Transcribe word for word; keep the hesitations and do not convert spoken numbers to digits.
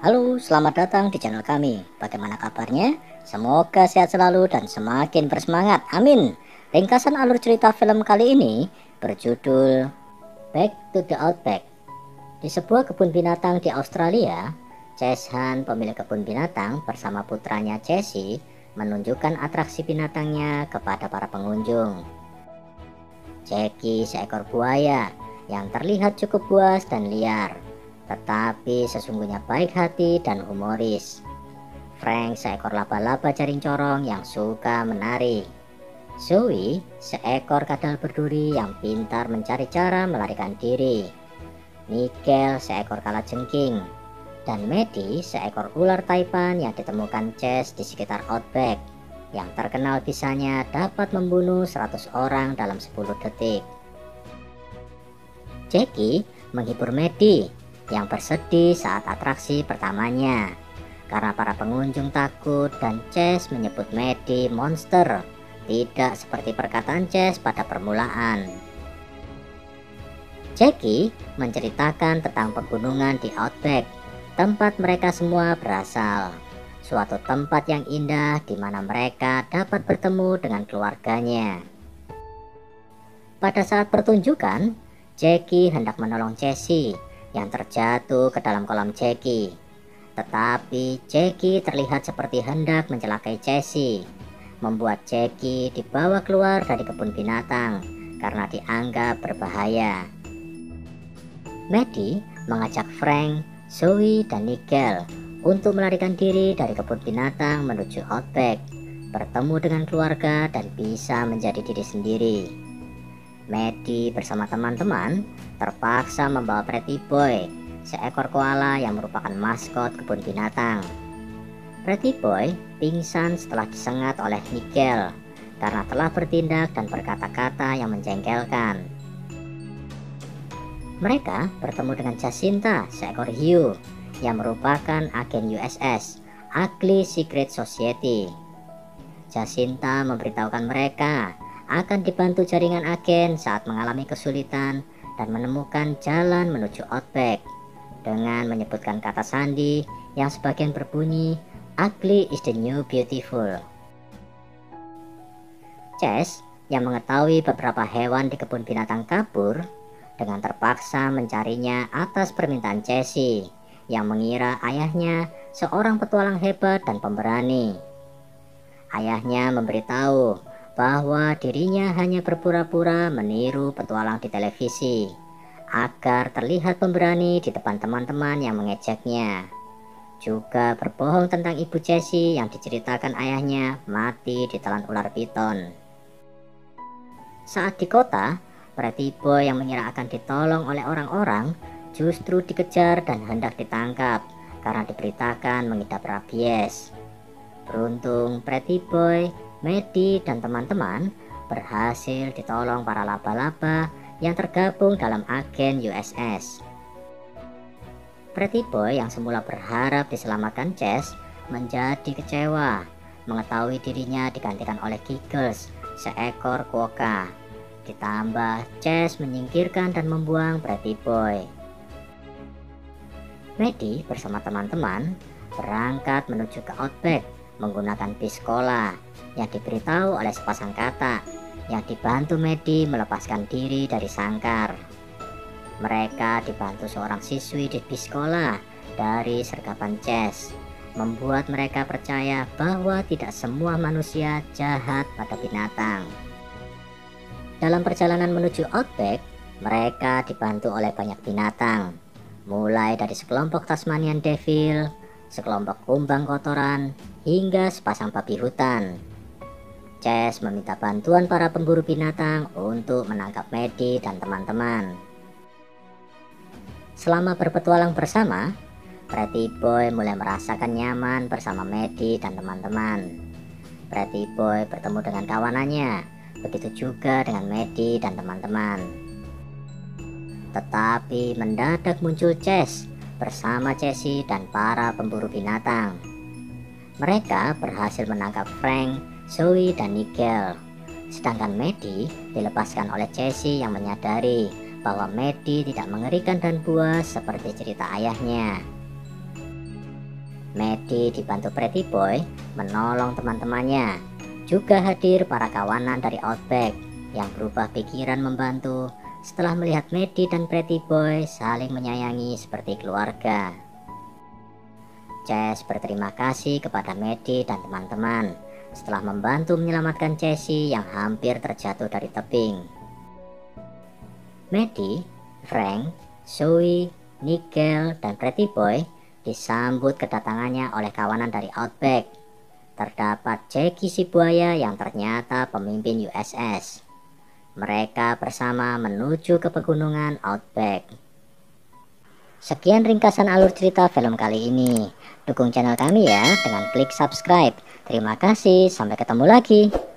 Halo, selamat datang di channel kami. Bagaimana kabarnya? Semoga sehat selalu dan semakin bersemangat. Amin. Ringkasan alur cerita film kali ini berjudul Back to the Outback. Di sebuah kebun binatang di Australia, Chaz Hunt, pemilik kebun binatang, bersama putranya Jessie menunjukkan atraksi binatangnya kepada para pengunjung. Jackie, seekor buaya yang terlihat cukup buas dan liar, tetapi sesungguhnya baik hati dan humoris. Frank, seekor laba-laba jaring corong yang suka menari. Zoe, seekor kadal berduri yang pintar mencari cara melarikan diri. Nigel, seekor kalajengking. Dan Maddie, seekor ular taipan yang ditemukan Chaz di sekitar Outback, yang terkenal bisanya dapat membunuh seratus orang dalam sepuluh detik. Jackie menghibur Maddie yang bersedih saat atraksi pertamanya, karena para pengunjung takut dan Chaz menyebut Maddie monster, tidak seperti perkataan Chaz pada permulaan. Jackie menceritakan tentang pegunungan di Outback, tempat mereka semua berasal, suatu tempat yang indah di mana mereka dapat bertemu dengan keluarganya. Pada saat pertunjukan, Jackie hendak menolong Jessie yang terjatuh ke dalam kolam Jackie, tetapi Jackie terlihat seperti hendak mencelakai Jessie, membuat Jackie dibawa keluar dari kebun binatang karena dianggap berbahaya. Maddie mengajak Frank, Zoe, dan Nigel untuk melarikan diri dari kebun binatang menuju Outback, bertemu dengan keluarga dan bisa menjadi diri sendiri. Maddie bersama teman-teman terpaksa membawa Pretty Boy, seekor koala yang merupakan maskot kebun binatang. Pretty Boy pingsan setelah disengat oleh Nigel karena telah bertindak dan berkata-kata yang menjengkelkan. Mereka bertemu dengan Jacinta, seekor hiu yang merupakan agen U S S, Ugly Secret Society. Jacinta memberitahukan mereka akan dibantu jaringan agen saat mengalami kesulitan dan menemukan jalan menuju Outback dengan menyebutkan kata sandi yang sebagian berbunyi "Ugly is the new beautiful". Chaz yang mengetahui beberapa hewan di kebun binatang kabur dengan terpaksa mencarinya atas permintaan Jessie yang mengira ayahnya seorang petualang hebat dan pemberani. Ayahnya memberitahu bahwa dirinya hanya berpura-pura meniru petualang di televisi agar terlihat pemberani di depan teman-teman yang mengejeknya. Juga berbohong tentang ibu Jessie yang diceritakan ayahnya mati ditelan ular piton. Saat di kota, Pretty Boy yang mengira akan ditolong oleh orang-orang justru dikejar dan hendak ditangkap karena diberitakan mengidap rabies. Beruntung Pretty Boy, Maddie, dan teman-teman berhasil ditolong para laba-laba yang tergabung dalam agen U S S. Pretty Boy yang semula berharap diselamatkan Chaz menjadi kecewa mengetahui dirinya digantikan oleh Giggles, seekor koka. Ditambah Chaz menyingkirkan dan membuang Pretty Boy. Maddie bersama teman-teman berangkat menuju ke Outback menggunakan bis sekolah yang diberitahu oleh sepasang katak yang dibantu Maddie melepaskan diri dari sangkar. Mereka dibantu seorang siswi di bis sekolah dari sergapan Chaz, membuat mereka percaya bahwa tidak semua manusia jahat pada binatang. Dalam perjalanan menuju Outback, mereka dibantu oleh banyak binatang, mulai dari sekelompok Tasmanian Devil, sekelompok kumbang kotoran, hingga sepasang babi hutan. Chaz meminta bantuan para pemburu binatang untuk menangkap Maddie dan teman-teman. Selama berpetualang bersama, Pretty Boy mulai merasakan nyaman bersama Maddie dan teman-teman. Pretty Boy bertemu dengan kawanannya, begitu juga dengan Maddie dan teman-teman. Tetapi mendadak muncul Chaz bersama Jessie dan para pemburu binatang. Mereka berhasil menangkap Frank, Zoe, dan Nigel. Sedangkan Maddie dilepaskan oleh Jessie yang menyadari bahwa Maddie tidak mengerikan dan buas seperti cerita ayahnya. Maddie dibantu Pretty Boy menolong teman-temannya. Juga hadir para kawanan dari Outback yang berubah pikiran membantu setelah melihat Maddie dan Pretty Boy saling menyayangi seperti keluarga. Chaz berterima kasih kepada Maddie dan teman-teman setelah membantu menyelamatkan Jessie yang hampir terjatuh dari tebing. Maddie, Frank, Zoe, Nigel, dan Pretty Boy disambut kedatangannya oleh kawanan dari Outback. Terdapat Jackie si buaya yang ternyata pemimpin U S S. Mereka bersama menuju ke pegunungan Outback. Sekian ringkasan alur cerita film kali ini. Dukung channel kami ya dengan klik subscribe. Terima kasih, sampai ketemu lagi.